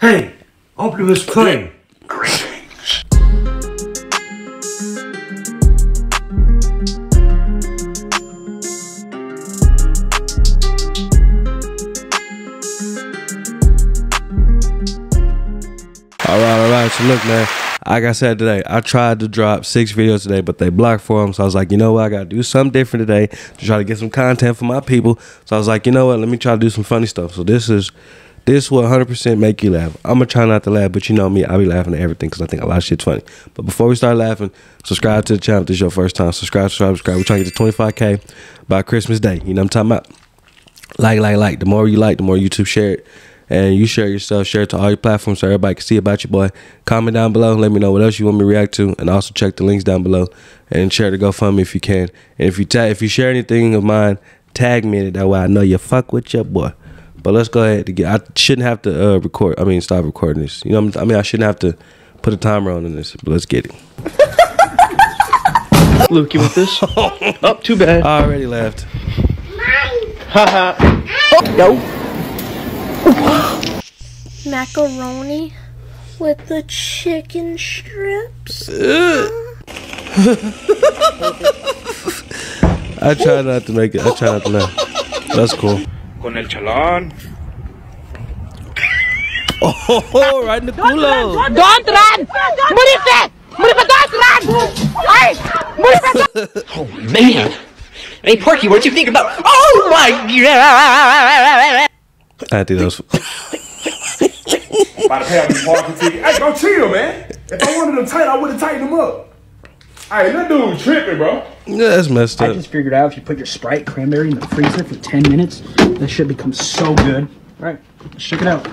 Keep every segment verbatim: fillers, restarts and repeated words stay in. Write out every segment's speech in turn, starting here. Hey, Optimus Prime! Greetings! Alright, alright, so look, man. Like I said today, I tried to drop six videos today, but they blocked for them. So I was like, you know what? I got to do something different today to try to get some content for my people. So I was like, you know what? Let me try to do some funny stuff. So this is, this will one hundred percent make you laugh. I'm going to try not to laugh, but you know me. I'll be laughing at everything because I think a lot of shit's funny. But before we start laughing, subscribe to the channel if this is your first time. Subscribe, subscribe, subscribe. We're trying to get to twenty-five K by Christmas Day. You know what I'm talking about? Like, like, like. The more you like, the more YouTube share it. And you share yourself, share it to all your platforms so everybody can see about your boy. Comment down below, let me know what else you want me to react to, and also check the links down below and share the GoFundMe if you can. And if you tag, if you share anything of mine, tag me in it. That way I know you fuck with your boy. But let's go ahead to get. I shouldn't have to uh, record. I mean, stop recording this. You know what I mean? I shouldn't have to put a timer on in this. But let's get it. Luke, you want this? Oh, too bad. I already laughed. Haha. Oh, no. Macaroni with the chicken strips. I try not to make it. I try not to laugh. That's cool. Con el chalán. Oh, right in the culo. Don't, don't run. Murife. Murife, don't run. Hey, Murife. Oh, man. Hey, Porky, what do you think about... Oh, my God. I do those. By the time you walk into it, hey, go chill, man. If I wanted them tight, I would have tightened them up. Hey, that dude tripping, bro. Yeah, that's messed up. I just figured out if you put your Sprite cranberry in the freezer for ten minutes, that shit becomes so good. All right, let's check it out.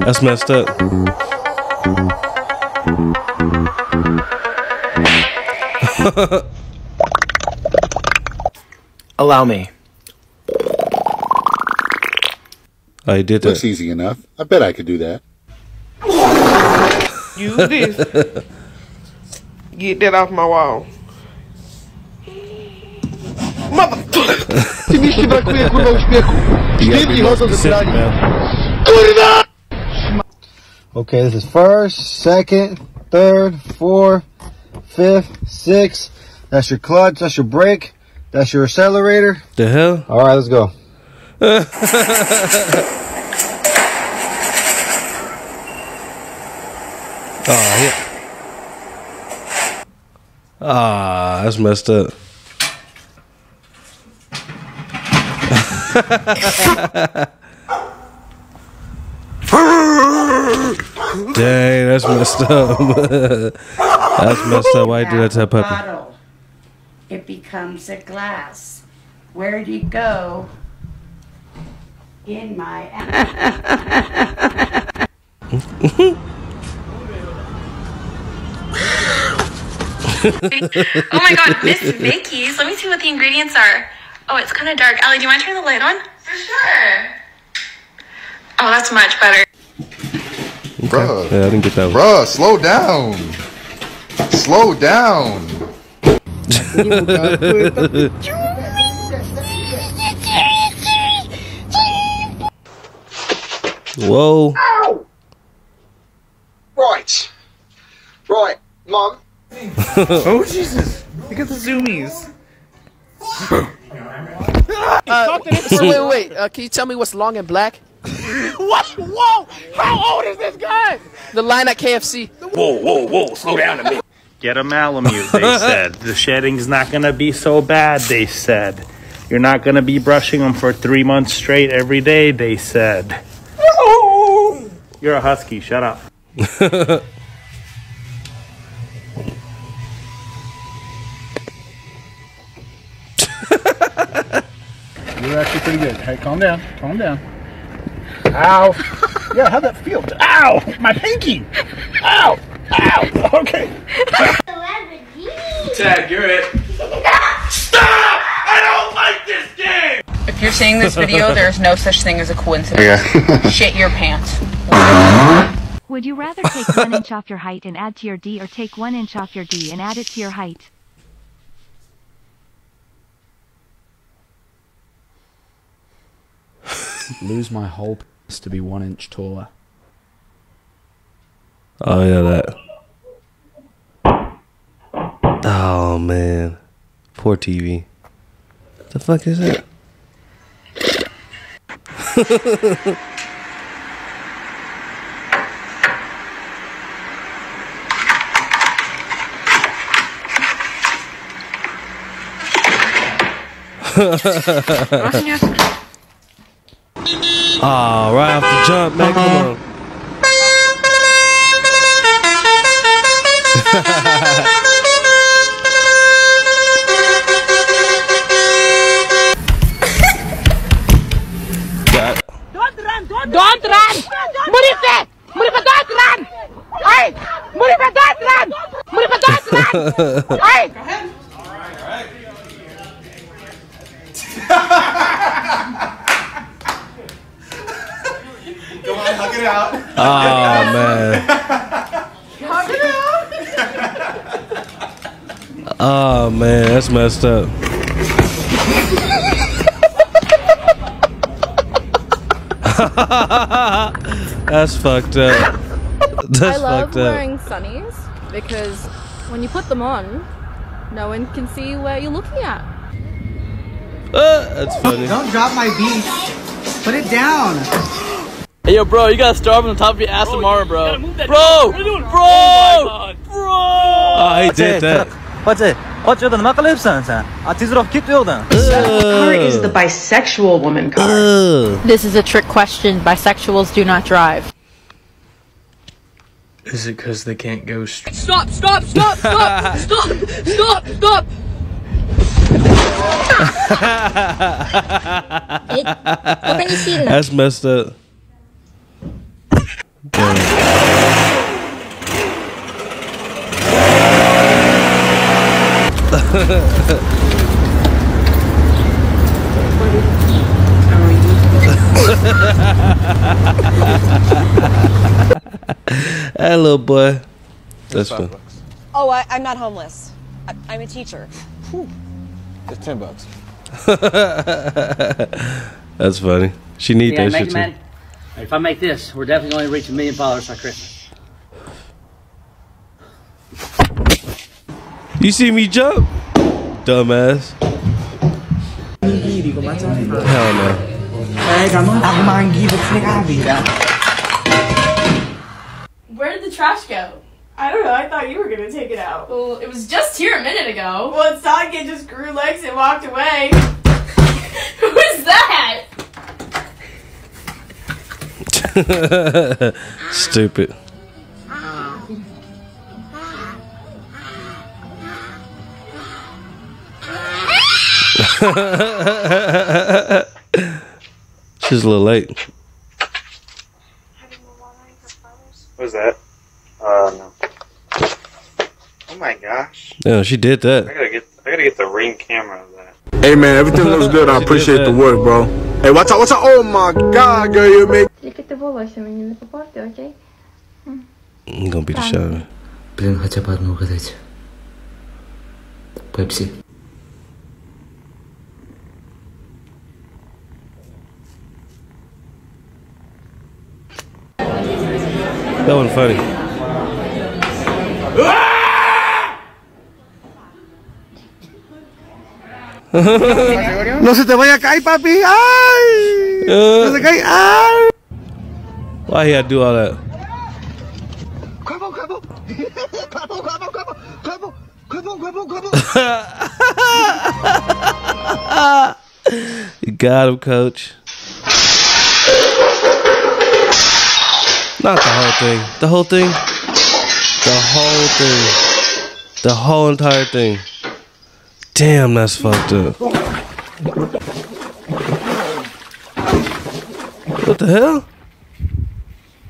That's messed up. Allow me. I did that. That's easy enough. I bet I could do that. Use this. Get that off my wall. Okay, this is first, second, third, fourth, fifth, sixth. That's your clutch, that's your brake, that's your accelerator. The hell? All right, let's go. Oh, yeah. Ah, that's messed up. Dang, that's messed up. That's messed up. Why do that to that puppy? It becomes a glass. Where'd you go? In my ass. Oh my God, Miss Vicky's. Let me see what the ingredients are. Oh, it's kind of dark. Allie, do you want to turn the light on? For sure. Oh, that's much better. Okay. Bruh. Yeah, I didn't get that one. Bruh, slow down. Slow down. Whoa. Ow. Right. Right, Mom. Oh, Jesus. Look at the zoomies. Uh, wait, wait, wait. Uh, can you tell me what's long and black? What? Whoa! How old is this guy? The line at K F C. Whoa, whoa, whow! Slow down a bit. Get a Malamute, they said. The shedding's not gonna be so bad, they said. You're not gonna be brushing them for three months straight every day, they said. No. You're a husky. Shut up. You're actually pretty good. Hey, calm down. Calm down. Ow. Yeah, how'd that feel? Ow! My pinky! Ow! Ow! Okay. Tag, you're it. Stop! I don't like this game! If you're seeing this video, there's no such thing as a coincidence. Yeah. Shit your pants. Would you rather take one inch off your height and add to your D, or take one inch off your D and add it to your height? Lose my whole p*** to be one inch taller. Oh yeah, that. Oh man, poor T V. What the fuck is that? Oh, right off the jump, man, come on. Don't run, don't, don't run! Murifa! Murifa, don't run! Hey! Murifa, don't run! Murifa, don't run! Hey! Come on, hug it out. Oh, man. Hug it out. Oh man, that's messed up. That's fucked up. That's I love fucked up. Wearing sunnies because when you put them on, no one can see where you're looking at. Uh, that's funny. Don't drop my beat. Put it down. Hey, yo, bro, you gotta start from the top of your ass bro, tomorrow, bro. Bro, bro, bro, oh bro. Oh, he did that. What's it? What's your apocalypse? That car is the bisexual woman car. Ugh. This is a trick question. Bisexuals do not drive. Is it because they can't go straight? Stop! Stop! Stop! Stop! Stop! Stop! Stop! That's messed up. Damn. That little boy. That's fun. Bucks. Oh, I, I'm not homeless. I, I'm a teacher. Whew. It's ten bucks. That's funny. She need yeah, that shit too. If I make this, we're definitely going to reach a million dollars by Christmas. You see me jump? Dumbass. Hell no. Where did the trash go? I don't know, I thought you were gonna take it out. Well, it was just here a minute ago. Well, Sadke just grew legs and walked away. Who is that? Stupid. She's a little late. What was that? Uh, no. Oh my gosh. Yeah, she did that. I gotta get, I gotta get the ring camera of that. Hey man, everything looks good. I appreciate the work, bro. Hey, watch out, watch out. Oh my god, girl, you make. Look at the volleys when you look apart, okay? You're gonna be the show. Блин, хотя бы одну угадать. Пепси. That wasn't funny. No se te vaya a caer, papi. Ay! No se cae. Ay! Why he had to do all that? Come on, come on, come on, come on, come on, come on, come on, come on. You got him, coach. Not the whole thing. The whole thing. The whole thing. The whole entire thing. Damn, that's fucked up. What the hell?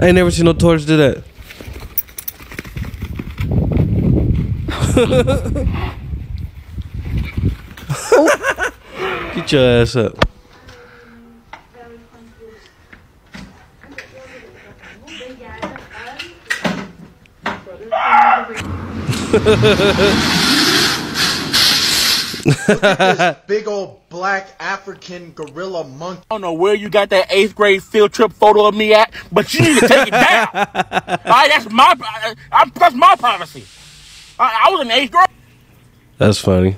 I ain't never seen no torch do that. Get your ass up. Look at this big old black African gorilla monkey. I don't know where you got that eighth grade field trip photo of me at, but you need to take it down. All right, that's my I, that's my privacy. I, I was in eighth grade. That's funny.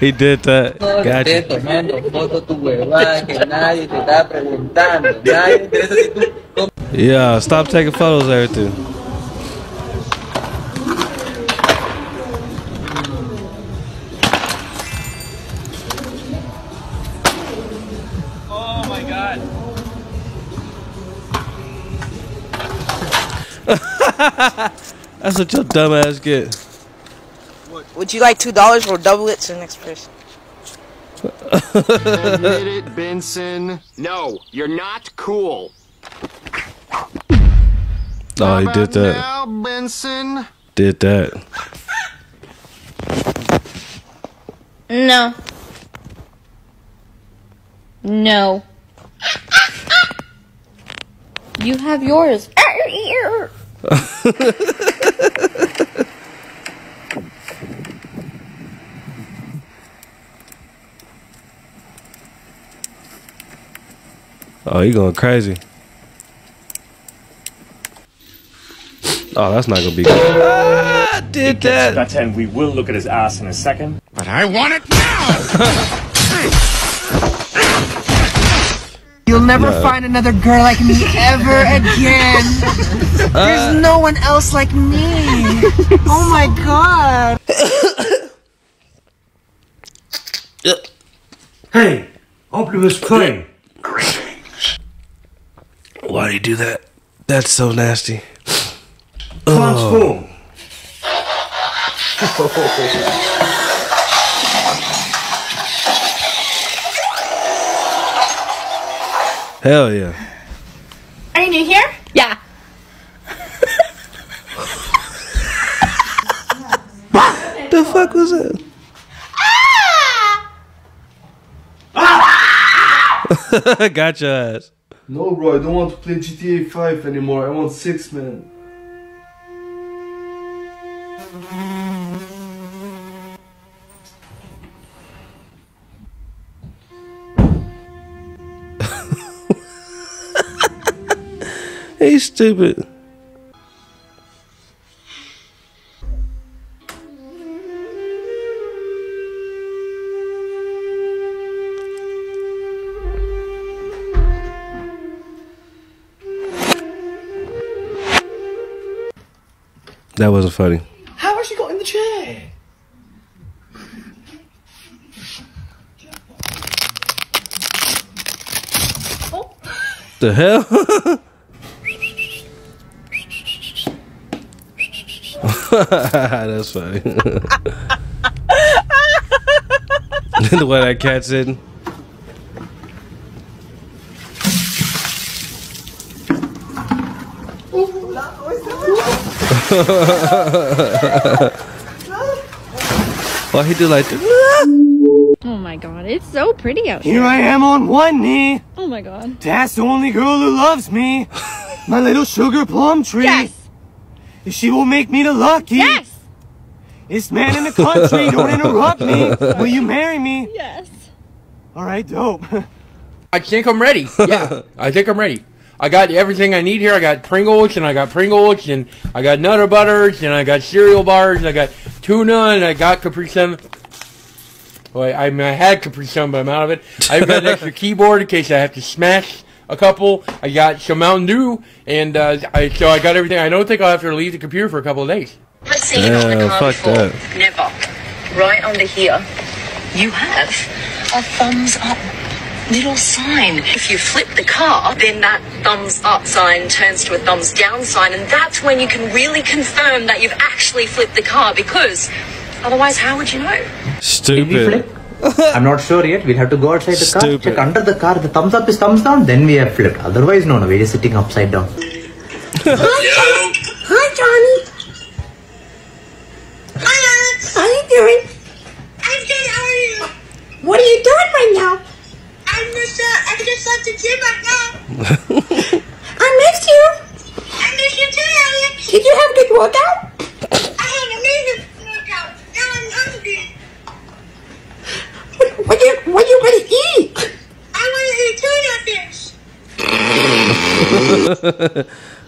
He did that. Gotcha. Yeah, stop taking photos there too. Oh my God. That's what your dumb ass get. Would you like two dollars or double it to the next person? Admit it, Benson. No, you're not cool. Oh, he did that. Now, Benson did that. No. No. You have yours. Oh, you going crazy. Oh, that's not going to be good. Ah, did that. That's him. We will look at his ass in a second. But I want it now! You'll never no. find another girl like me ever again. There's uh, no one else like me. Oh my God. Hey, Optimus Prime. Why do you do that? That's so nasty. Transform. Oh. Hell yeah. Are you new here? Yeah. The fuck was that? Ah! Ah! Got your ass. No, bro, I don't want to play G T A five anymore. I want six, man. He's stupid. That wasn't funny. How has she got in the chair? Oh. The hell? That's funny. The way that cat said. Well, he did like this. Oh my God, it's so pretty out here. Here I am on one knee. Oh my God. That's the only girl who loves me. My little sugar plum tree. Yes. If she will make me the lucky. Yes. This man in the country, don't interrupt me. Will you marry me? Yes. All right, dope. I think I'm ready. Yeah, I think I'm ready. I got everything I need here. I got Pringles, and I got Pringles, and I got Nutter Butters, and I got cereal bars, and I got tuna, and I got Capri Sun. Well, I, I, mean, I had Capri Sun, but I'm out of it. I've got an extra keyboard in case I have to smash a couple. I got some Mountain Dew, and uh, I, so I got everything. I don't think I'll have to leave the computer for a couple of days. Yeah, fuck that. Never. Right under here, you have a thumbs up little sign. If you flip the car, then that thumbs up sign turns to a thumbs down sign, and that's when you can really confirm that you've actually flipped the car, because otherwise how would you know? Stupid. I'm not sure yet. We'll have to go outside the Stupid. car, check under the car. The thumbs up is thumbs down, then we have flipped. Otherwise, no, no, we're just sitting upside down. Johnny? Hi, Alex. How you doing? I'm good. How are you? What are you doing right now? I'm just, uh, I just left the gym right now. I missed you. I missed you too, Alex. Did you have a good workout? I had an amazing workout. Now I'm hungry. What, what, you, what you want to eat?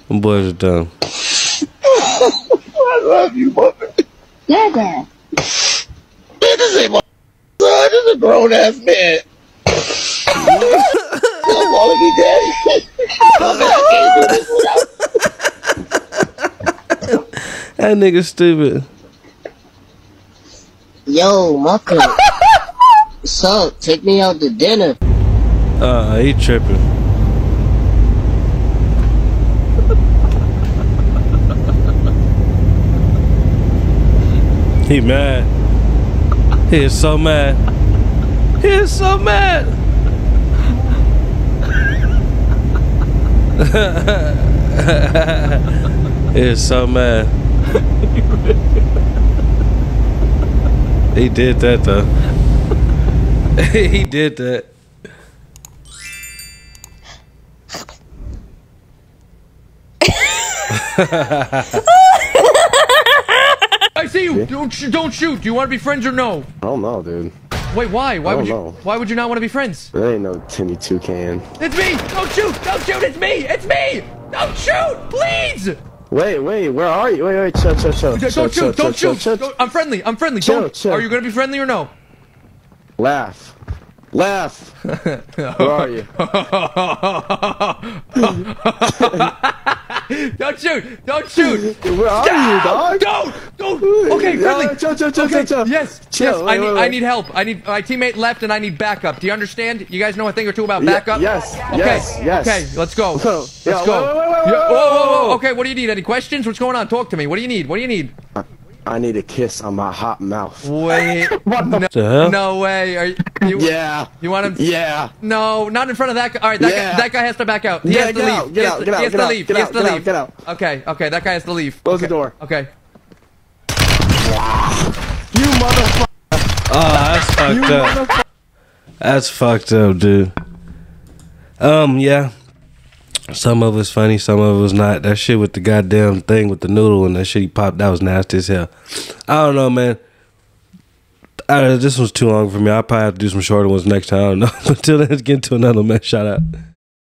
Boys are done. I love you, mother. Dada. This ain't my son. This is a grown ass man. I'm calling you daddy. I can't do this without. That nigga stupid. Yo, Mucka. What's up? Take me out to dinner. Uh, he tripping. He mad. He is so mad. He is so mad. He is so mad. He did that though. He did that. I see you. Don't shoot. Don't shoot. Do you want to be friends or no? I don't know, dude. Wait, why? Why would you? Know. Why would you not want to be friends? There ain't no Timmy Toucan. It's me. Don't shoot. Don't shoot. It's me. It's me. Don't shoot, please. Wait, wait. Where are you? Wait, wait. Chill, chill, chill. Don't chill, shoot. Chill, don't chill, shoot. Chill, chill. I'm friendly. I'm friendly. Chill, don't. Chill. Are you gonna be friendly or no? Laugh. Laugh. Where are you? Don't shoot! Don't shoot! Where are Stop! You, dog? Don't! Don't! Okay, friendly. Uh, chill, chill, chill, okay. Chill, chill. Yes, chill. Yes. Wait, I need, wait, wait. I need help. I need my teammate left, and I need backup. Do you understand? You guys know a thing or two about backup? Yeah, yes. Okay. Yes. Yes. Okay. Let's go. Let's go. Yeah, let's go. Wait, wait, wait, wait, yeah. Whoa, whoa, whoa! Okay. What do you need? Any questions? What's going on? Talk to me. What do you need? What do you need? I need a kiss on my hot mouth. Wait. What the? No, no way. Are you, you? Yeah. You want him? Yeah. No, not in front of that guy. All right, that, yeah. guy, that guy has to back out. He yeah, has to get leave. Out, get he has to leave. He has to leave. Get out. Okay, okay, that guy has to leave. Close okay. the door. Okay. You motherfucker. Oh, that's fucked up. That's fucked up, dude. Um, yeah. Some of it's funny, some of it was not. That shit with the goddamn thing with the noodle and that shit he popped, that was nasty as hell. I don't know, man. I don't know, this one's too long for me. I'll probably have to do some shorter ones next time. I don't know. Until then, let's get to another, man. Shout out.